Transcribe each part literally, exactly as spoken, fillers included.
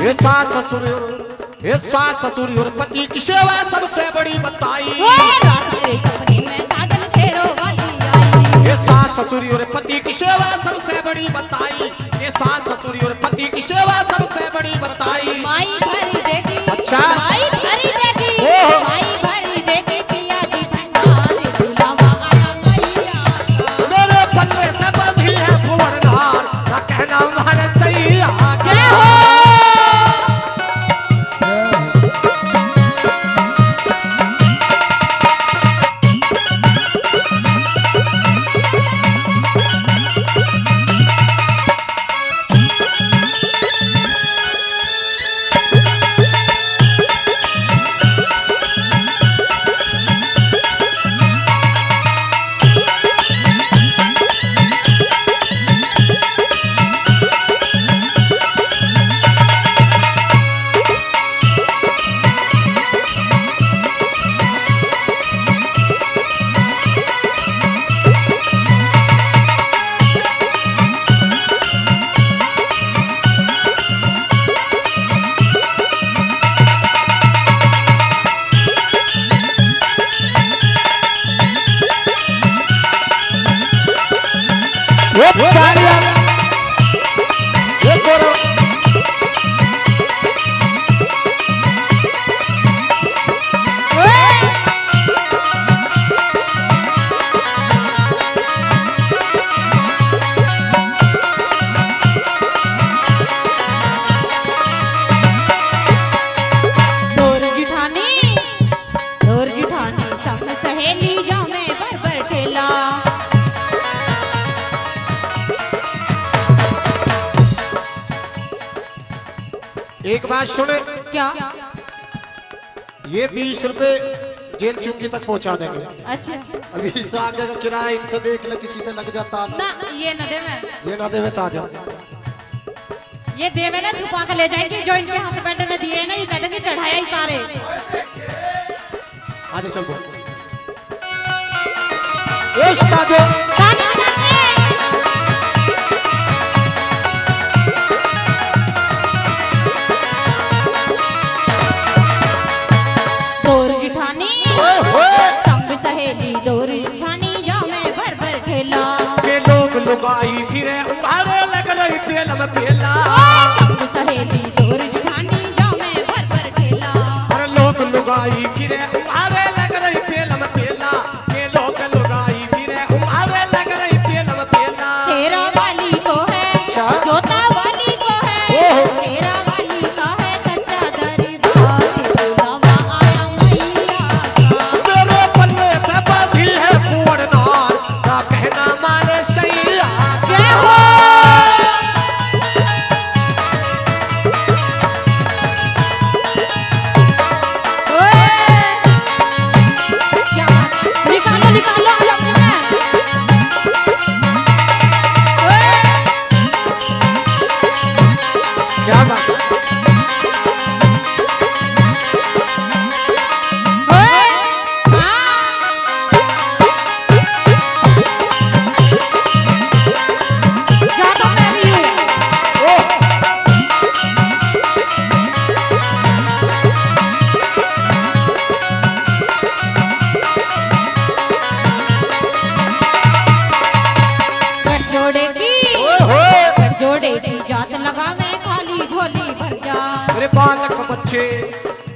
हे सास ससुर हे सास ससुर और पति की सेवा सबसे बड़ी बताई। हे सास ससुर और पति की सेवा सबसे बड़ी बताई। हे सास ससुर और पति की सेवा सबसे बड़ी बताई। माई भरी बेटी अच्छा माई भरी बेटी माई भरी बेटी पिया जी भंडारी बुलावा आया मैया। मेरे पल्ले से बंधी है भुवरदार ना कहना मारे सही आगे सुने क्या? ये बीस रुपए जेल चुंगी तक पहुंचा देंगे। अच्छा अभी इससे आगे का किराया इनसे देख ले किसी से लग जाता ना। ये न दे में ये न दे में ताजा ये दे में ना छुपा कर ले जाएंगे। जो इनके हस्बैंड ने दिए ना ये कहते हैं चढ़ाया ही सारे। आगे चल दो उसका जो लुगाई फिरे उभारे लग रही तेल में पेला। संग सहेली दोर जिठानी जाओ मैं भर भर ठेला। हर लोग लुगाई फिरे उभारे लग रही तेल में पेला। के लोग लुगाई फिरे उभारे लग रही तेल में पेला। तेरा वाली को है जोता वाली को है तेरा वाली का है सच्चा दरबार बुलावा आया मैया का। तेरे पल्ले पे बांधी है भुवरदार ना कहना मारे सही।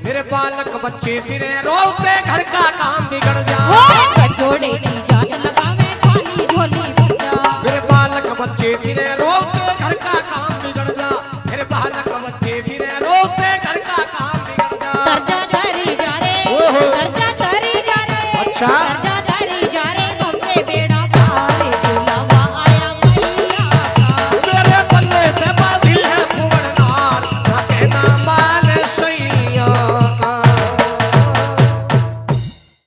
मेरे बालक बच्चे फिरे रोल पे घर का काम बिगड़ जा। कटोरे की जान लगावे खाली झोली भर जा। मेरे बालक बच्चे फिरे